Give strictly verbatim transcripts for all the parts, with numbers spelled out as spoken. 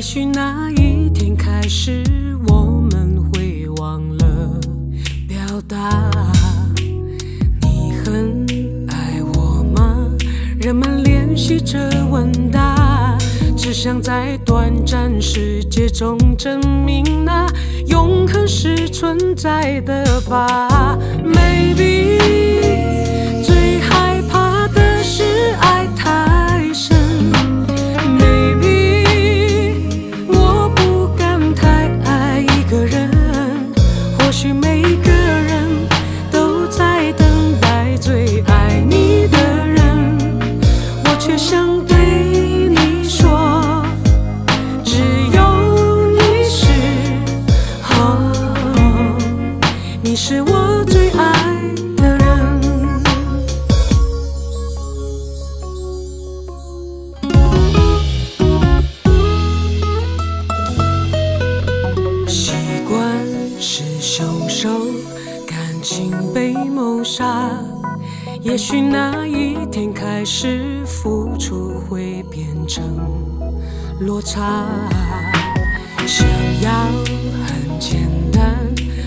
也许那一天开始，我们会忘了表达。你很爱我吗？人们练习着问答，只想在短暂世界中证明那永恒是存在的吧。Maybe 最害怕的是爱太深。 也许那一天开始，付出会变成落差。想要很简单，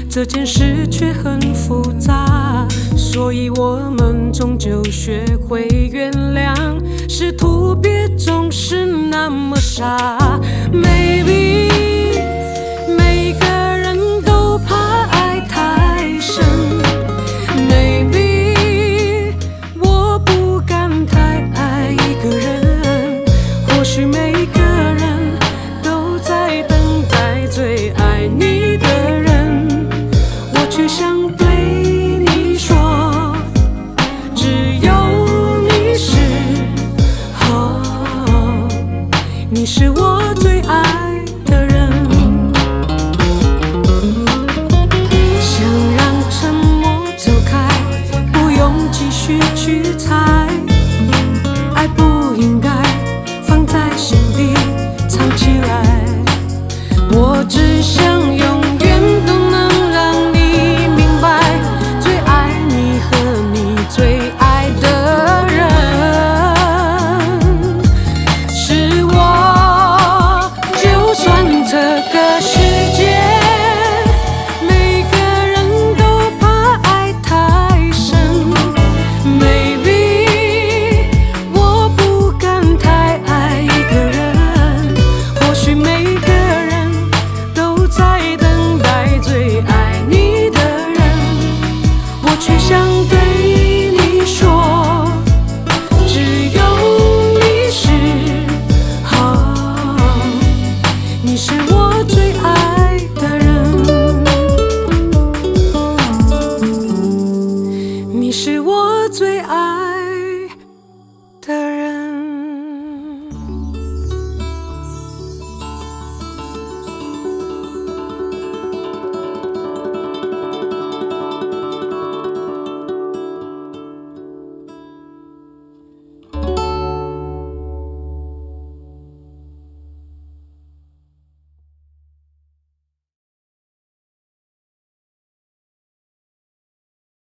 这件事却很复杂，所以我们终究学会原谅，试图别总是那么傻。Maybe 每个人都怕爱太深。 你是我。